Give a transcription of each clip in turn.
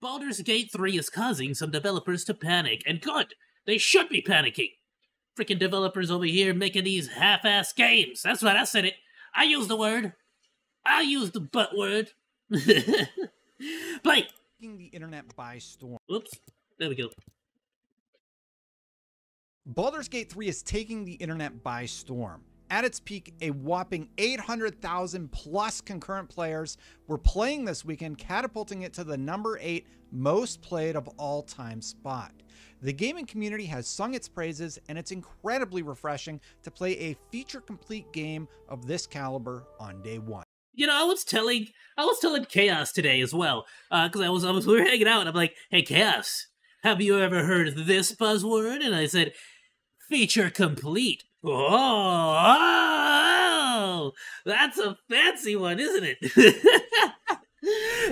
Baldur's Gate 3 is causing some developers to panic, and good! They should be panicking! Freaking developers over here making these half-ass games! That's right, I said it! I used the word! I used the butt word! Play! Taking the internet by storm. Oops. There we go. Baldur's Gate 3 is taking the internet by storm. At its peak, a whopping 800,000 plus concurrent players were playing this weekend, catapulting it to the number 8 most played of all time spot. The gaming community has sung its praises, and it's incredibly refreshing to play a feature-complete game of this caliber on day one. You know, I was telling Chaos today as well, because we were hanging out, and I'm like, hey, Chaos, have you ever heard this buzzword? And I said, feature complete. Oh, that's a fancy one, isn't it?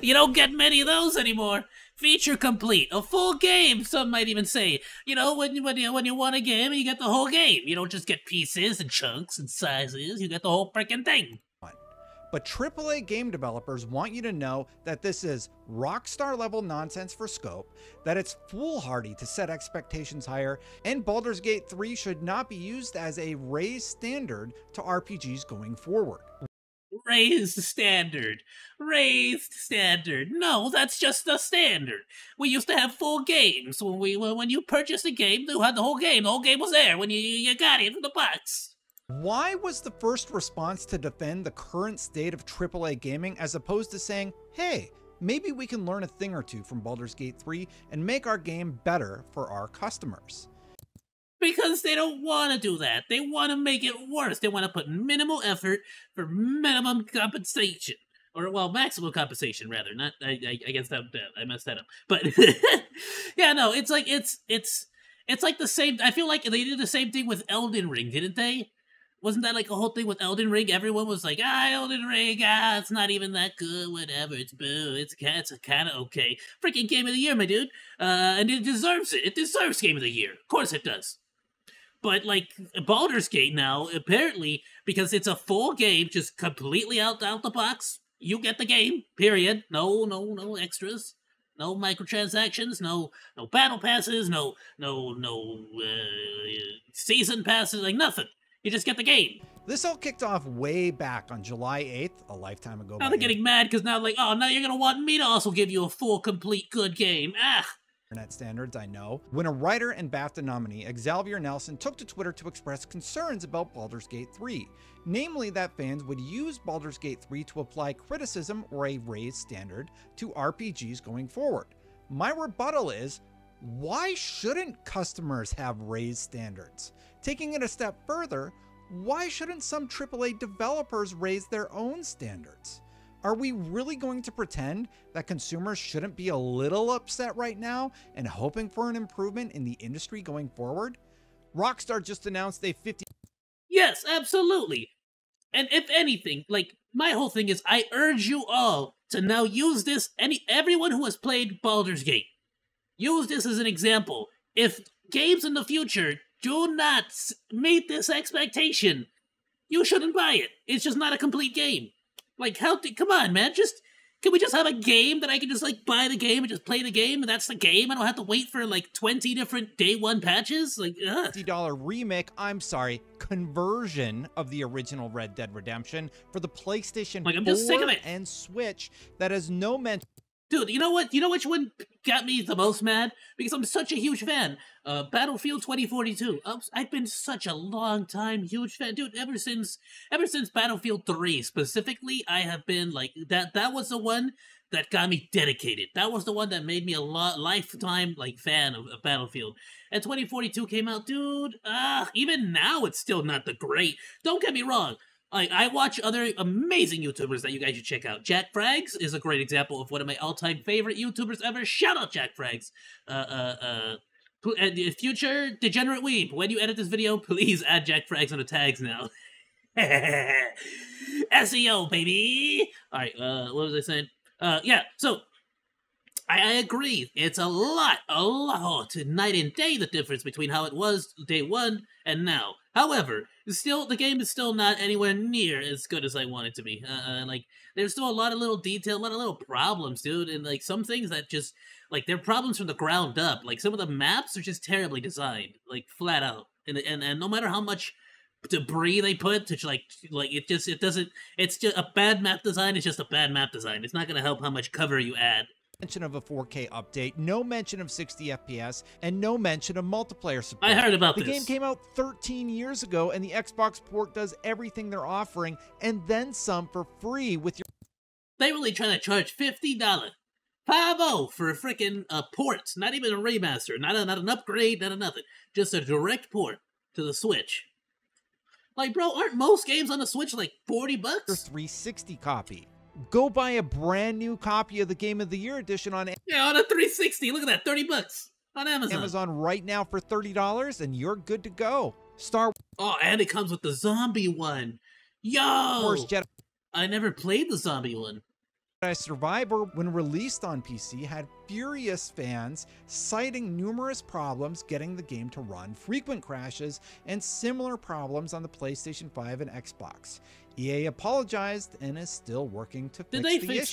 You don't get many of those anymore. Feature complete, a full game, some might even say. You know, when you want a game, you get the whole game. You don't just get pieces and chunks and sizes. You get the whole freaking thing. But AAA game developers want you to know that this is Rockstar-level nonsense for scope, that it's foolhardy to set expectations higher, and Baldur's Gate 3 should not be used as a raised standard to RPGs going forward. Raised standard. Raised standard. No, that's just the standard. We used to have full games. When you purchased a game, you had the whole game. The whole game was there when you got it in the box. Why was the first response to defend the current state of AAA gaming as opposed to saying, hey, maybe we can learn a thing or two from Baldur's Gate 3 and make our game better for our customers? Because they don't want to do that. They want to make it worse. They want to put minimal effort for minimum compensation. Or, well, maximum compensation, rather. Not, I guess I messed that up. But, yeah, no, it's like the same, I feel like they did the same thing with Elden Ring, didn't they? Wasn't that like a whole thing with Elden Ring? Everyone was like, Elden Ring, it's not even that good, whatever, it's boo, it's kind of okay. Freaking Game of the Year, my dude. And it deserves it. It deserves Game of the Year. Of course it does. But like Baldur's Gate now, apparently, because it's a full game, just completely out the box, you get the game, period. No extras. No microtransactions, no battle passes, no season passes, like nothing. You just get the game. This all kicked off way back on July 8th, a lifetime ago. Now they're getting mad because now like, oh, now you're going to want me to also give you a full, complete, good game. Ah! Internet standards, I know. When a writer and BAFTA nominee, Xavier Nelson, took to Twitter to express concerns about Baldur's Gate 3. Namely, that fans would use Baldur's Gate 3 to apply criticism or a raised standard to RPGs going forward. My rebuttal is, why shouldn't customers have raised standards? Taking it a step further, why shouldn't some AAA developers raise their own standards? Are we really going to pretend that consumers shouldn't be a little upset right now and hoping for an improvement in the industry going forward? Rockstar just announced a 50... Yes, absolutely. And if anything, like, my whole thing is I urge you all to now use this, everyone who has played Baldur's Gate. Use this as an example. If games in the future do not meet this expectation, you shouldn't buy it. It's just not a complete game. Like, come on, man. Can we just have a game that I can just, like, buy the game and just play the game and that's the game? I don't have to wait for, like, 20 different day one patches? Like, ugh. $50 remake, conversion of the original Red Dead Redemption for the PlayStation 4 and Switch that has no mention. Dude, you know what? You know which one got me the most mad? Because I'm such a huge fan. Battlefield 2042. I've been such a long time huge fan. Dude, ever since Battlefield 3 specifically, I have been like, that was the one that got me dedicated. That was the one that made me a lifetime like fan of Battlefield. And 2042 came out, dude. Even now, it's still not the great. Don't get me wrong. I watch other amazing YouTubers that you guys should check out. Jack Frags is a great example of one of my all-time favorite YouTubers ever. Shout out Jack Frags. Future Degenerate Weeb, when you edit this video, please add Jack Frags on the tags now. SEO, baby! Alright, what was I saying? Yeah, so I agree. It's a lot night and day, the difference between how it was day one and now. However, still, the game is still not anywhere near as good as I want it to be. There's still a lot of little detail, a lot of little problems, dude, and, some things that just, they're problems from the ground up. Some of the maps are just terribly designed, flat out. And no matter how much debris they put, to it's just a bad map design. It's just a bad map design. It's not going to help how much cover you add. Mention of a 4K update, no mention of 60 FPS, and no mention of multiplayer support. I heard about this. The game came out 13 years ago, and the Xbox port does everything they're offering, and then some for free with your... They really trying to charge $50. 5-0 for a freaking port. Not even a remaster, not an upgrade, not a nothing. Just a direct port to the Switch. Bro, aren't most games on the Switch $40? Your 360 copy. Go buy a brand new copy of the Game of the Year edition on... Yeah, on a 360. Look at that, $30 on Amazon. Amazon right now for $30, and you're good to go. Star... Oh, and it comes with the zombie one. Yo! I never played the zombie one. Survivor, when released on PC, had furious fans citing numerous problems getting the game to run, frequent crashes, and similar problems on the PlayStation 5 and Xbox. EA apologized and is still working to fix the issue. Did they fix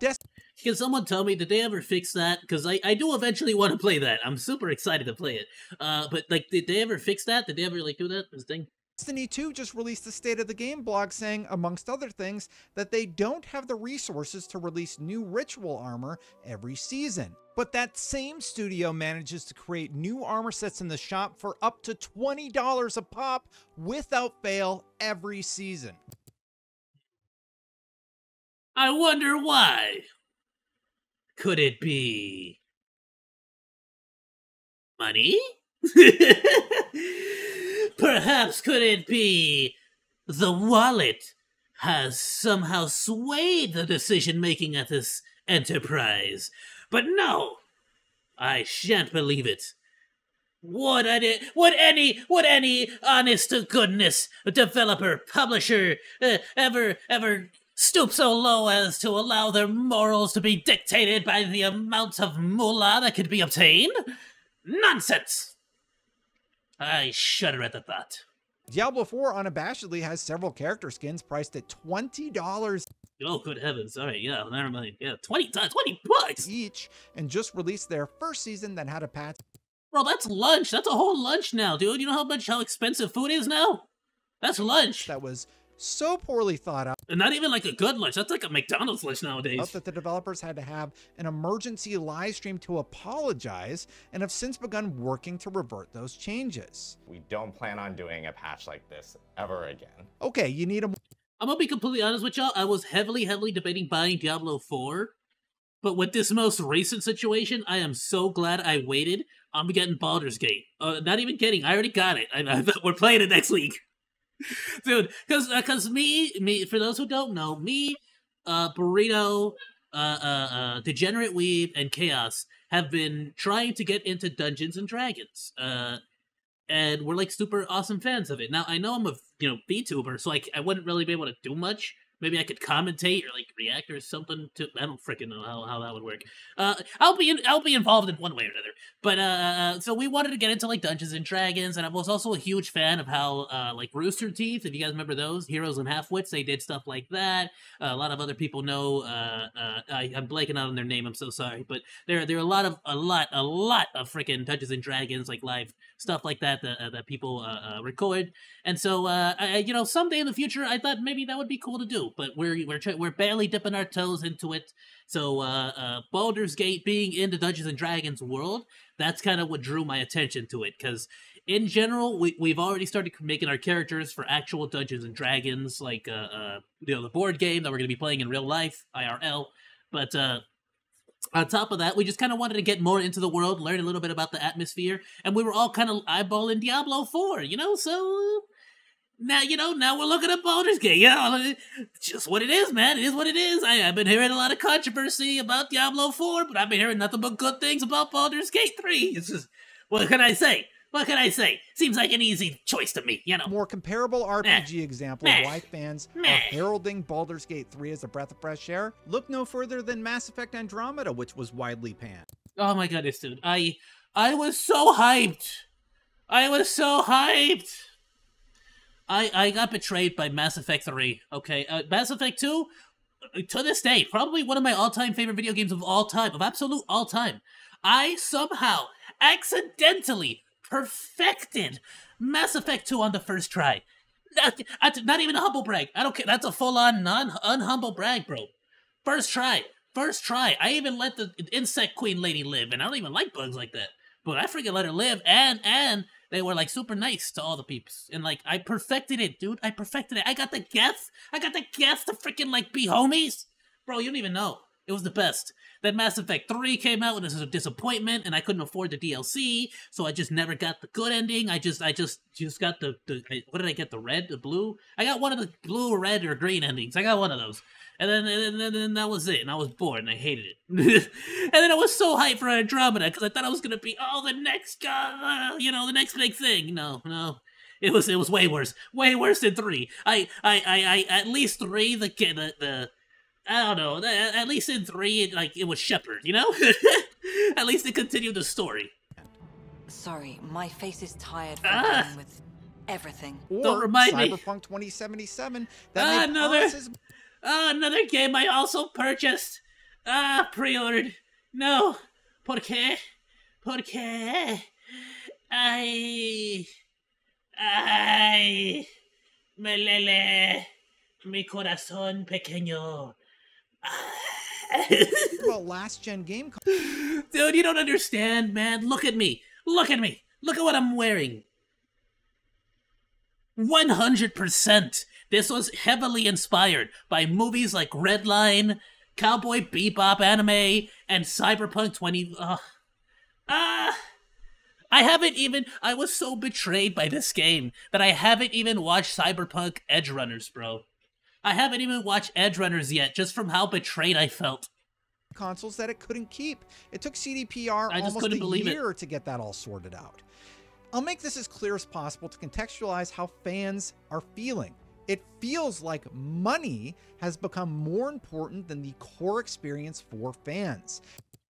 this? Can someone tell me, did they ever fix that? Because I do eventually want to play that. I'm super excited to play it. But did they ever fix that? Did they ever, do that? This thing? Destiny 2 just released a State of the Game blog saying, amongst other things, that they don't have the resources to release new ritual armor every season. But that same studio manages to create new armor sets in the shop for up to $20 a pop without fail every season. I wonder why. Could it be... money? Perhaps could it be the wallet has somehow swayed the decision-making at this enterprise? But no, I shan't believe it. Would any honest-to-goodness developer, publisher, ever stoop so low as to allow their morals to be dictated by the amount of moolah that could be obtained? Nonsense! I shudder at the thought. Diablo 4 unabashedly has several character skins priced at $20. Oh, good heavens. All right, yeah, never mind. Yeah, $20 each, and just released their first season that had a patch. Bro, that's lunch. That's a whole lunch now, dude. You know how expensive food is now? That's lunch. That was so poorly thought out. And not even a good lunch. That's a McDonald's lunch nowadays. That the developers had to have an emergency live stream to apologize and have since begun working to revert those changes. We don't plan on doing a patch like this ever again. Okay, you need a... I'm gonna be completely honest with y'all. I was heavily debating buying Diablo 4. But with this most recent situation, I am so glad I waited. I'm getting Baldur's Gate. Not even kidding. I already got it. We're playing it next week. Dude, cause me, for those who don't know, me, Burrito, Degenerate Weeb, and Chaos have been trying to get into Dungeons and Dragons, and we're super awesome fans of it. Now I know I'm a VTuber, so I wouldn't really be able to do much. Maybe I could commentate or react or something to. I don't freaking know how that would work. I'll be involved in one way or another. But so we wanted to get into Dungeons and Dragons, and I was also a huge fan of how Rooster Teeth, if you guys remember those, Heroes and Halfwits, they did stuff like that. A lot of other people know. I'm blanking out on their name. I'm so sorry, but there are a lot of freaking Dungeons and Dragons live stuff like that that people record. And so I someday in the future I thought maybe that would be cool to do. But we're barely dipping our toes into it. So Baldur's Gate being in the Dungeons and Dragons world, that's kind of what drew my attention to it. Because in general, we've already started making our characters for actual Dungeons and Dragons, the board game that we're gonna be playing in real life, IRL. But on top of that, we just kind of wanted to get more into the world, learn a little bit about the atmosphere, and we were all kind of eyeballing Diablo 4, so. Now, now we're looking at Baldur's Gate. It's just what it is, man. It is what it is. I've been hearing a lot of controversy about Diablo 4, but I've been hearing nothing but good things about Baldur's Gate 3. It's just, what can I say? What can I say? Seems like an easy choice to me, you know. More comparable RPG example of why fans are heralding Baldur's Gate 3 as a breath of fresh air. Look no further than Mass Effect Andromeda, which was widely panned. Oh my goodness, dude. I was so hyped. I was so hyped. I got betrayed by Mass Effect 3, okay? Mass Effect 2, to this day, probably one of my all-time favorite video games of all time, of absolute all time. I somehow accidentally perfected Mass Effect 2 on the first try. Not even a humble brag. I don't care. That's a full-on non-unhumble brag, bro. First try. First try. I even let the insect queen lady live, and I don't even like bugs like that. But I freaking let her live, and they were, like, super nice to all the peeps. And, like, I perfected it, dude. I perfected it. I got the guests. I got the guests to freaking, like, be homies. Bro, you don't even know. It was the best. Then Mass Effect 3 came out, and this was a disappointment, and I couldn't afford the DLC, so I just never got the good ending. I just got what did I get? The red? The blue? I got one of the blue, red, or green endings. I got one of those. And then that was it, and I was bored, and I hated it. And then I was so hyped for Andromeda, because I thought I was going to be, oh, the next, you know, the next big thing. No, no. It was way worse. Way worse than 3. At least 3, I don't know, at least in 3, it was Shepard, you know? At least it continued the story. Sorry, my face is tired from dealing with everything. Or don't remind Cyberpunk 2077. That another game I also purchased. Pre-ordered. No. Porque I me lele mi corazón pequeño. Well, last gen game, dude, you don't understand, man. Look at me. Look at me. Look at what I'm wearing. 100%. This was heavily inspired by movies like Redline, Cowboy Bebop anime, and Cyberpunk 20. I was so betrayed by this game that I haven't even watched Cyberpunk Edgerunners, bro. I haven't even watched Edgerunners yet, just from how betrayed I felt. Consoles that it couldn't keep. It took CDPR almost a year to get that all sorted out. I'll make this as clear as possible to contextualize how fans are feeling. It feels like money has become more important than the core experience for fans.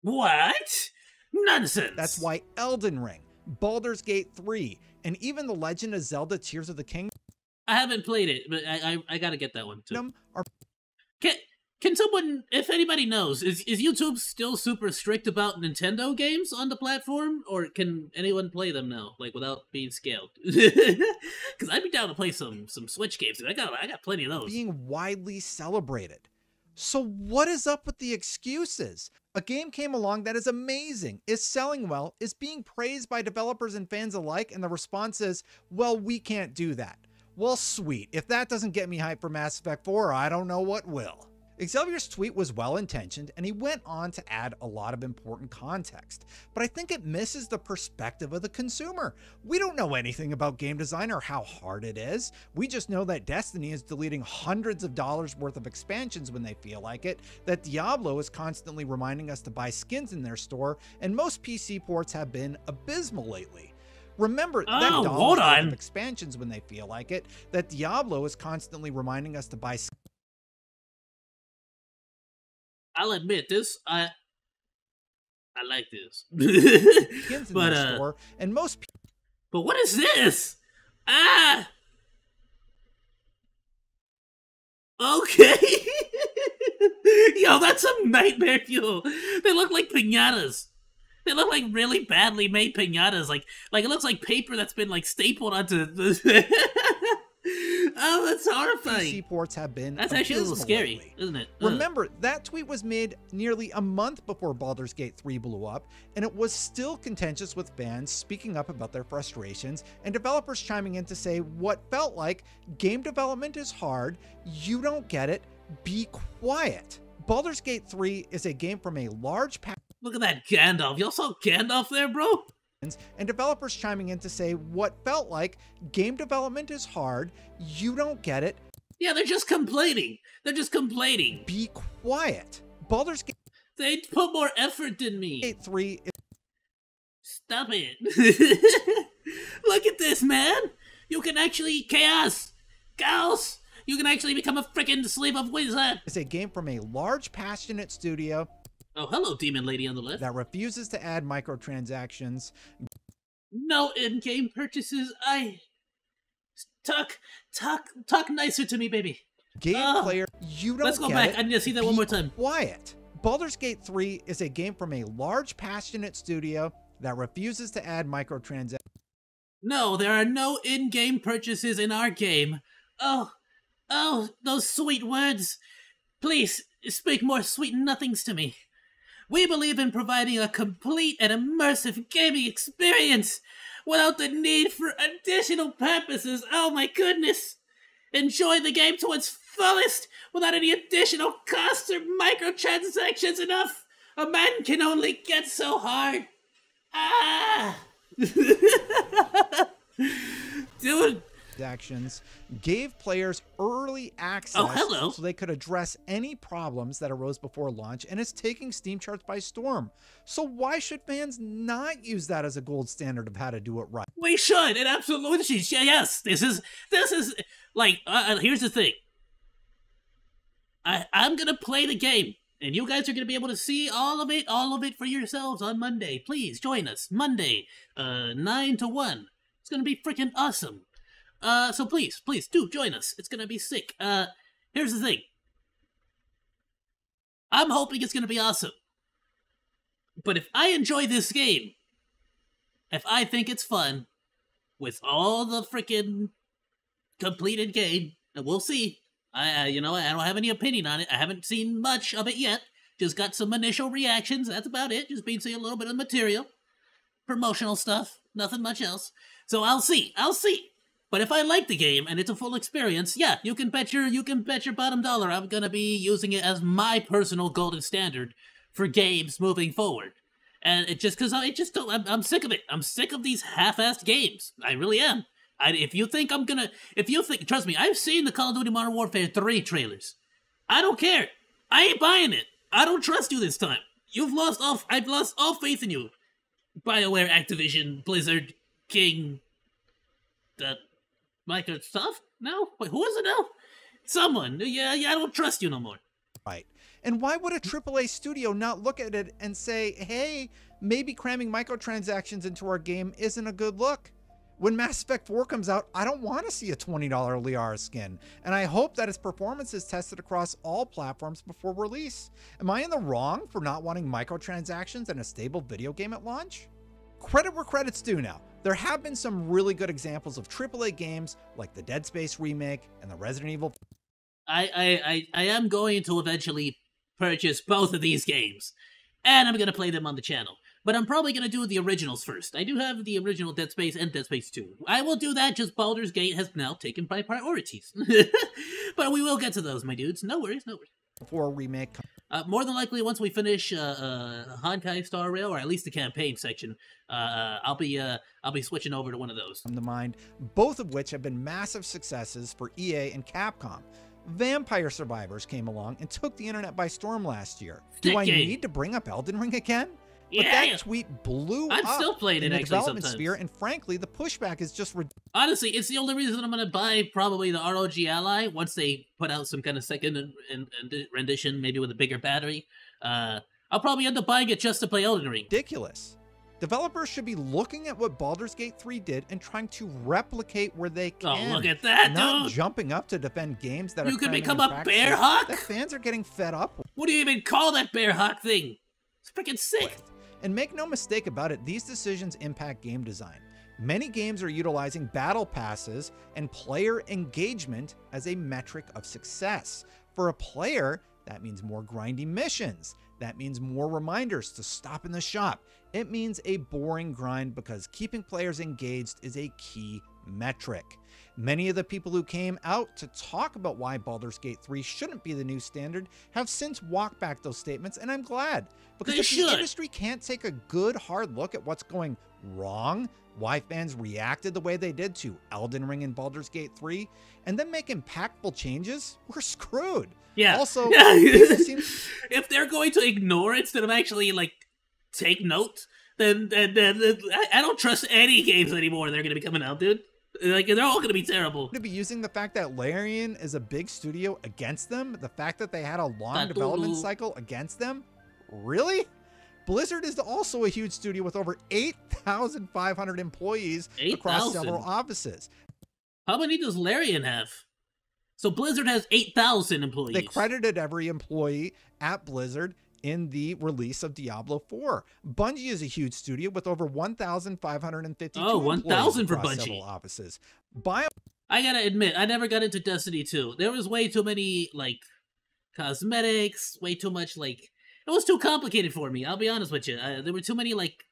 What? Nonsense! That's why Elden Ring, Baldur's Gate 3, and even The Legend of Zelda Tears of the Kingdom. I haven't played it, but I gotta get that one too. Can someone, if anybody knows, is YouTube still super strict about Nintendo games on the platform, or can anyone play them now, like without being scaled? Because I'd be down to play some Switch games. I got plenty of those. Being widely celebrated. So what is up with the excuses? A game came along that is amazing, is selling well, is being praised by developers and fans alike, and the response is, well, we can't do that. Well, sweet. If that doesn't get me hyped for Mass Effect 4, I don't know what will. Xavier's tweet was well-intentioned, and he went on to add a lot of important context, but I think it misses the perspective of the consumer. We don't know anything about game design or how hard it is. We just know that Destiny is deleting hundreds of dollars worth of expansions when they feel like it, that Diablo is constantly reminding us to buy skins in their store, and most PC ports have been abysmal lately. Remember that dollar worth of expansions when they feel like it, that Diablo is constantly reminding us to buy skins. I'll admit this, I like this. But store, and most but what is this? Okay. Yo, that's some nightmare fuel. They look like piñatas. They look like really badly made piñatas. Like it looks like paper that's been like stapled onto the Oh, that's horrifying. PC ports have been abysmal. That's actually a little scary, isn't it? Ugh. Remember, that tweet was made nearly a month before Baldur's Gate 3 blew up, and it was still contentious with fans speaking up about their frustrations and developers chiming in to say what felt like, game development is hard, you don't get it, be quiet. Baldur's Gate 3 is a game from a large pack. Look at that Gandalf. Y'all saw Gandalf there, bro? And developers chiming in to say what felt like, game development is hard, you don't get it. Yeah, they're just complaining. They're just complaining. Be quiet. Baldur's Gate. They put more effort than me. Gate 3. Stop it. Look at this, man. You can actually Chaos. You can actually become a freaking slave of Wizard. It's a game from a large, passionate studio. Oh, hello, demon lady on the left. That refuses to add microtransactions. No in-game purchases. Talk nicer to me, baby. Game player, you don't. Let's go back. I need to see that one more time. Quiet. Baldur's Gate 3 is a game from a large, passionate studio that refuses to add microtransactions. No, there are no in-game purchases in our game. Oh, those sweet words. Please, speak more sweet nothings to me. We believe in providing a complete and immersive gaming experience without the need for additional purposes. Oh my goodness. Enjoy the game to its fullest without any additional costs or microtransactions. Enough. A man can only get so hard. Ah! Dude. Actions gave players early access so they could address any problems that arose before launch, and it's taking Steam charts by storm. So why should fans not use that as a gold standard of how to do it right? We should. It absolutely should. Yes, this is like here's the thing. I'm gonna play the game, and you guys are gonna be able to see all of it for yourselves on Monday. Please join us Monday, 9 to 1. It's gonna be freaking awesome. So please do join us. It's gonna be sick. Here's the thing. I'm hoping it's gonna be awesome. But if I enjoy this game, if I think it's fun, with all the freaking completed game, and we'll see. I don't have any opinion on it. I haven't seen much of it yet. Just got some initial reactions. That's about it. Just been seeing a little bit of material, promotional stuff. Nothing much else. So I'll see. But if I like the game and it's a full experience, yeah, you can bet your bottom dollar I'm gonna be using it as my personal golden standard for games moving forward. And it just because I'm sick of it. I'm sick of these half-assed games. I really am. If you think, trust me, I've seen the Call of Duty Modern Warfare 3 trailers. I don't care. I ain't buying it. I don't trust you this time. I've lost all faith in you. BioWare, Activision, Blizzard, King, Microsoft? No? Wait, who is it now? Someone. Yeah, I don't trust you no more. Right. And why would a AAA studio not look at it and say, hey, maybe cramming microtransactions into our game isn't a good look? When Mass Effect 4 comes out, I don't want to see a $20 Liara skin. And I hope that its performance is tested across all platforms before release. Am I in the wrong for not wanting microtransactions in a stable video game at launch? Credit where credit's due now. There have been some really good examples of AAA games like the Dead Space remake and the Resident Evil. I am going to eventually purchase both of these games, and I'm going to play them on the channel. But I'm probably going to do the originals first. I do have the original Dead Space and Dead Space 2. I will do that, just Baldur's Gate has now taken my priorities. But we will get to those, my dudes. No worries, no worries. Before remake. More than likely, once we finish Honkai Star Rail, or at least the campaign section, I'll be switching over to one of those. Come to mind, both of which have been massive successes for EA and Capcom. Vampire Survivors came along and took the internet by storm last year. Do I need to bring up Elden Ring again? But yeah, that tweet blew up. I'm still playing it actually sometimes. Sphere, and frankly, the pushback is just ridiculous. Honestly, it's the only reason I'm going to buy probably the ROG Ally once they put out some kind of second rendition, maybe with a bigger battery. I'll probably end up buying it just to play Elden Ring. Ridiculous. Developers should be looking at what Baldur's Gate 3 did and trying to replicate where they can. Oh, look at that, not dude! Jumping up to defend games that you can become a bear hawk. The fans are getting fed up. What do you even call that bear hawk thing? It's freaking sick. And make no mistake about it, these decisions impact game design. Many games are utilizing battle passes and player engagement as a metric of success. For a player, that means more grindy missions. That means more reminders to stop in the shop. It means a boring grind because keeping players engaged is a key metric. Many of the people who came out to talk about why Baldur's Gate 3 shouldn't be the new standard have since walked back those statements, and I'm glad. Because if the industry can't take a good hard look at what's going wrong, why fans reacted the way they did to Elden Ring and Baldur's Gate 3, and then make impactful changes, we're screwed. Yeah. Also, if they're going to ignore it instead of actually, like, take note, then I don't trust any games anymore they're going to be coming out, dude. Like, they're all going to be terrible. To be using the fact that Larian is a big studio against them, the fact that they had a long development cycle against them? Really? Blizzard is also a huge studio with over 8,500 employees across several offices. How many does Larian have? So Blizzard has 8,000 employees. They credited every employee at Blizzard in the release of Diablo 4. Bungie is a huge studio with over 1,552 employees for Bungie. Several offices. I gotta admit, I never got into Destiny 2. There was way too many, like, cosmetics, way too much, like... It was too complicated for me, I'll be honest with you. There were too many, like...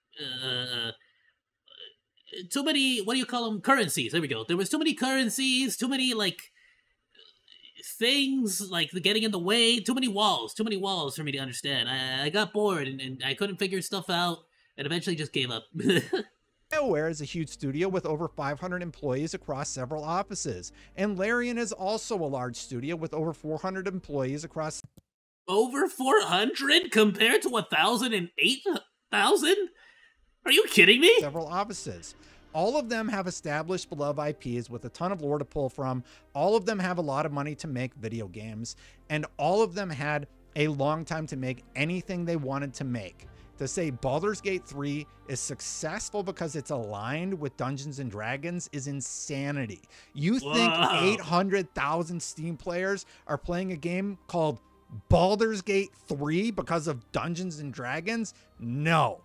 too many, what do you call them? Currencies, there we go. There was too many currencies, too many, like... things like getting in the way, too many walls for me to understand. I got bored and I couldn't figure stuff out and eventually just gave up. BioWare is a huge studio with over 500 employees across several offices, and Larian is also a large studio with over 400 employees across. Over 400 compared to 1,008,000? Are you kidding me? Several offices. All of them have established beloved IPs with a ton of lore to pull from. All of them have a lot of money to make video games. And all of them had a long time to make anything they wanted to make. To say Baldur's Gate 3 is successful because it's aligned with Dungeons and Dragons is insanity. You think 800,000 Steam players are playing a game called Baldur's Gate 3 because of Dungeons and Dragons? No.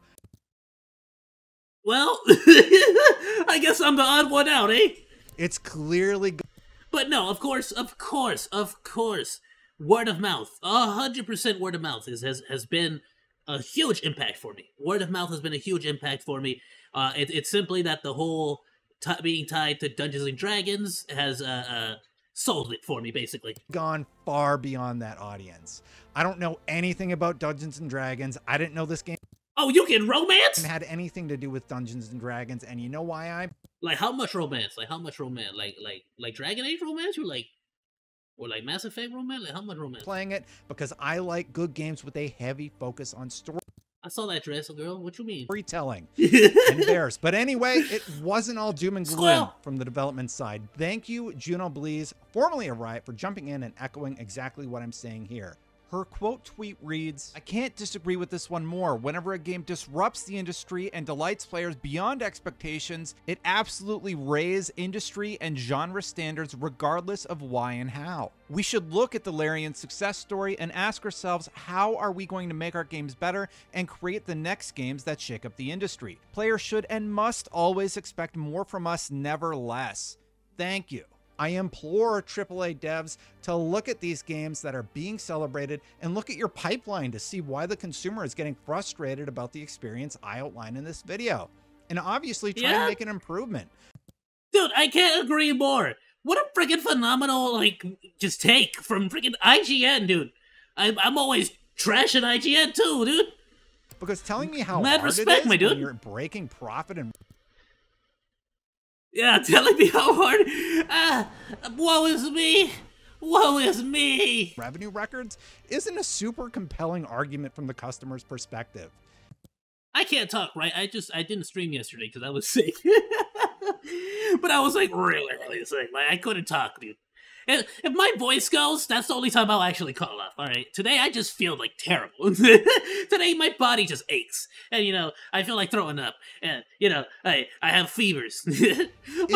Well, I guess I'm the odd one out, eh? It's clearly good. But no, of course, word of mouth, 100% word of mouth has been a huge impact for me. Word of mouth has been a huge impact for me. It's simply that the whole being tied to Dungeons and Dragons has sold it for me, basically. Gone far beyond that audience. I don't know anything about Dungeons and Dragons. I didn't know this game. Oh, you can romance? Had anything to do with Dungeons and Dragons, and you know why I... Like, how much romance? Like, how much romance? Like Dragon Age romance? Or like Mass Effect romance? Like, how much romance? Playing it because I like good games with a heavy focus on story. I saw that dress, girl. What you mean? Storytelling. Embarrassed. But anyway, it wasn't all doom and gloom from the development side. Thank you, Juno Bleeze, formerly of Riot, for jumping in and echoing exactly what I'm saying here. Her quote tweet reads, "I can't disagree with this one more. Whenever a game disrupts the industry and delights players beyond expectations, it absolutely raises industry and genre standards regardless of why and how. We should look at the Larian success story and ask ourselves, how are we going to make our games better and create the next games that shake up the industry? Players should and must always expect more from us, never less. Thank you." I implore AAA devs to look at these games that are being celebrated and look at your pipeline to see why the consumer is getting frustrated about the experience I outline in this video. And obviously try to make an improvement. Dude, I can't agree more. What a freaking phenomenal, like, just take from freaking IGN, dude. I'm always trashing IGN too, dude. Because telling me how hard respect, it is when you're breaking profit and... Yeah, telling me how hard, woe is me, woe is me. Revenue records isn't a super compelling argument from the customer's perspective. I can't talk, right? I didn't stream yesterday because I was sick. But I was like really sick. Like, I couldn't talk, dude. And if my voice goes, that's the only time I'll actually call up, all right? Today, I just feel, like, terrible. Today, my body just aches. And, you know, I feel like throwing up. And, you know, I have fevers. But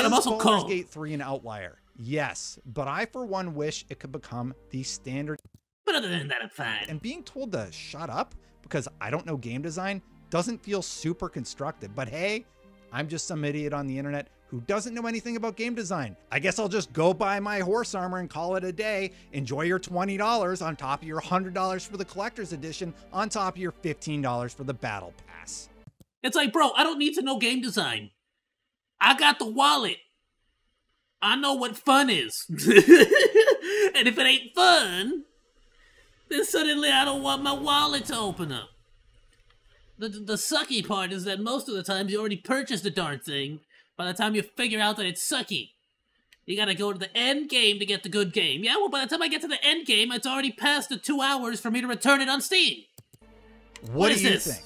I'm also cold. Is Baldur's Gate 3 an outlier? Yes. But I, for one, wish it could become the standard. But other than that, I'm fine. And being told to shut up because I don't know game design doesn't feel super constructive. But, hey, I'm just some idiot on the internet who doesn't know anything about game design. I guess I'll just go buy my horse armor and call it a day. Enjoy your $20 on top of your $100 for the collector's edition, on top of your $15 for the battle pass. It's like, bro, I don't need to know game design. I got the wallet. I know what fun is. And if it ain't fun, then suddenly I don't want my wallet to open up. The sucky part is that most of the times you already purchased the darn thing. By the time you figure out that it's sucky, you gotta go to the end game to get the good game. Yeah, well, by the time I get to the end game, it's already past the 2 hours for me to return it on Steam. What do you think?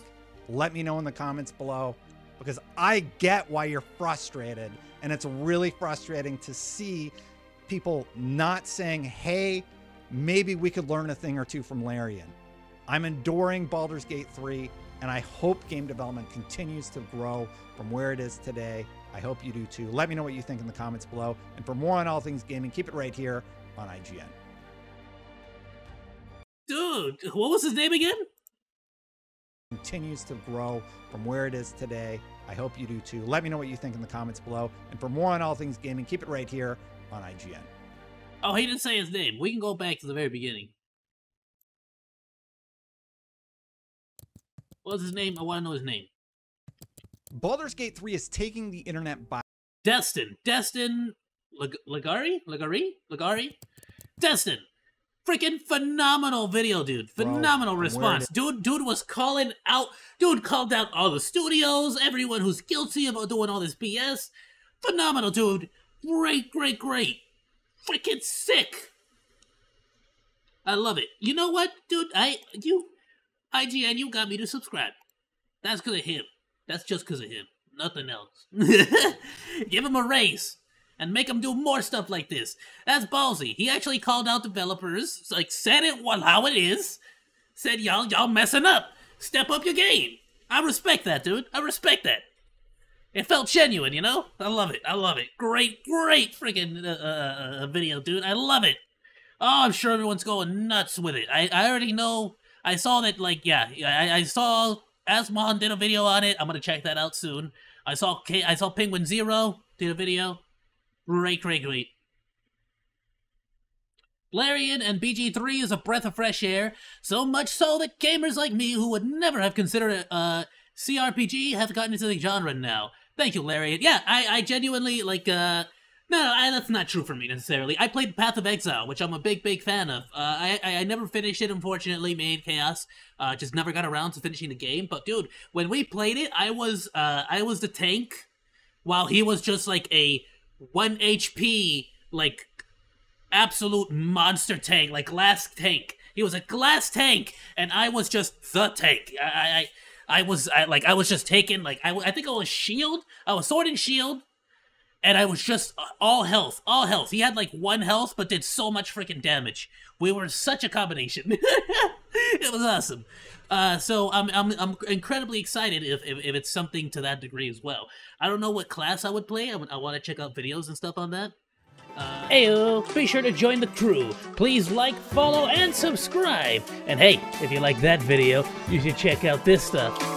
let me know in the comments below, because I get why you're frustrated, and it's really frustrating to see people not saying, hey, maybe we could learn a thing or two from Larian. I'm enduring Baldur's Gate 3, and I hope game development continues to grow from where it is today. I hope you do too. Let me know what you think in the comments below. And for more on all things gaming, keep it right here on IGN. Dude, what was his name again? Continues to grow from where it is today. I hope you do too. Let me know what you think in the comments below. And for more on all things gaming, keep it right here on IGN. Oh, he didn't say his name. We can go back to the very beginning. What was his name? I want to know his name. Baldur's Gate 3 is taking the internet by... Destin Ligari? Destin! Freaking phenomenal video, dude. Phenomenal response. Dude was calling out... Dude called out all the studios, everyone who's guilty about doing all this BS. Phenomenal, dude. Great. Freaking sick. I love it. You know what, dude? IGN, you got me to subscribe. That's because of him. That's just because of him. Nothing else. Give him a raise. And make him do more stuff like this. That's ballsy. He actually called out developers. Like, said it how it is. Said, y'all messing up. Step up your game. I respect that, dude. I respect that. It felt genuine, you know? I love it. I love it. Great freaking video, dude. I love it. Oh, I'm sure everyone's going nuts with it. I already know... I saw that, like, yeah, I saw Asmon did a video on it. I'm gonna check that out soon. I saw Penguin Zero did a video. Great. Larian and BG3 is a breath of fresh air, so much so that gamers like me who would never have considered a CRPG have gotten into the genre now. Thank you, Larian. Yeah, I genuinely, like, No, that's not true for me, necessarily. I played Path of Exile, which I'm a big fan of. I never finished it, unfortunately, me and Chaos. Just never got around to finishing the game. But, dude, when we played it, I was the tank, while he was just, like, a 1 HP, like, absolute monster tank, like, last tank. He was a glass tank, and I was just the tank. I was just taken, like, I think I was shield. I was sword and shield. And I was just all health. He had like 1 health, but did so much freaking damage. We were such a combination. It was awesome. So I'm incredibly excited if it's something to that degree as well. I don't know what class I would play. I want to check out videos and stuff on that. Ayo, be sure to join the crew. Please like, follow, and subscribe. And hey, if you like that video, you should check out this stuff.